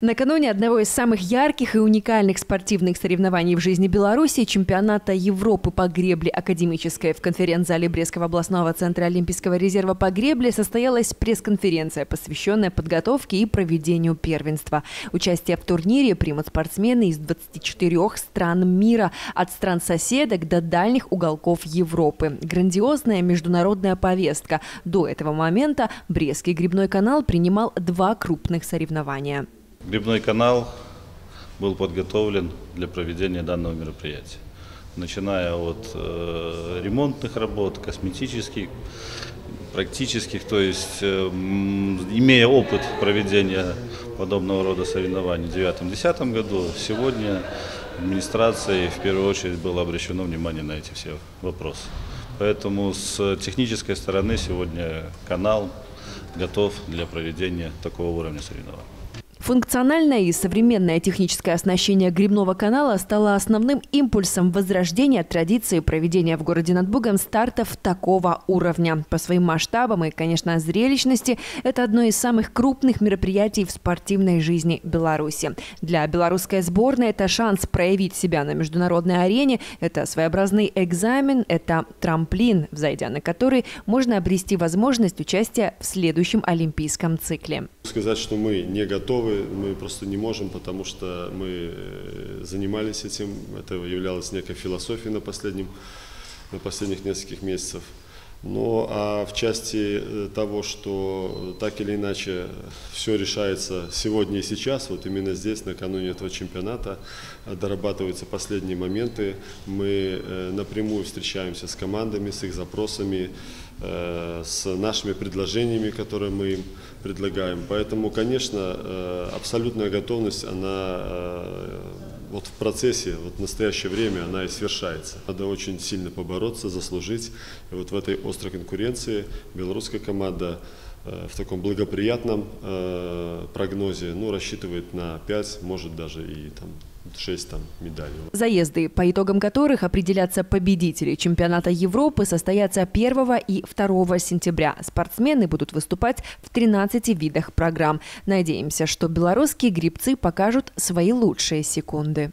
Накануне одного из самых ярких и уникальных спортивных соревнований в жизни Беларуси – чемпионата Европы по гребле академической в конференц-зале Брестского областного центра Олимпийского резерва по гребле состоялась пресс-конференция, посвященная подготовке и проведению первенства. Участие в турнире примут спортсмены из 24 стран мира, от стран-соседок до дальних уголков Европы. Грандиозная международная повестка. До этого момента Брестский гребной канал принимал два крупных соревнования. Гребной канал был подготовлен для проведения данного мероприятия, начиная от ремонтных работ, косметических, практических, то есть имея опыт проведения подобного рода соревнований в 2009-2010 году, сегодня администрации в первую очередь было обращено внимание на эти все вопросы. Поэтому с технической стороны сегодня канал готов для проведения такого уровня соревнований. Функциональное и современное техническое оснащение гребного канала стало основным импульсом возрождения традиции проведения в городе над Бугом стартов такого уровня. По своим масштабам и, конечно, зрелищности это одно из самых крупных мероприятий в спортивной жизни Беларуси. Для белорусской сборной это шанс проявить себя на международной арене, это своеобразный экзамен, это трамплин, взойдя на который можно обрести возможность участия в следующем олимпийском цикле. Сказать, что мы не готовы, мы просто не можем, потому что мы занимались этим, это являлось некой философией на последних нескольких месяцев. Но в части того, что так или иначе все решается сегодня и сейчас, вот именно здесь, накануне этого чемпионата, дорабатываются последние моменты. Мы напрямую встречаемся с командами, с их запросами, с нашими предложениями, которые мы им предлагаем. Поэтому, конечно, абсолютная готовность, она вот в процессе, вот в настоящее время она и свершается. Надо очень сильно побороться, заслужить. И вот в этой острой конкуренции белорусская команда в таком благоприятном прогнозе, ну, рассчитывает на 5, может даже и там 6 медалей. Заезды, по итогам которых определятся победители чемпионата Европы, состоятся 1 и 2 сентября. Спортсмены будут выступать в 13 видах программ. Надеемся, что белорусские гребцы покажут свои лучшие секунды.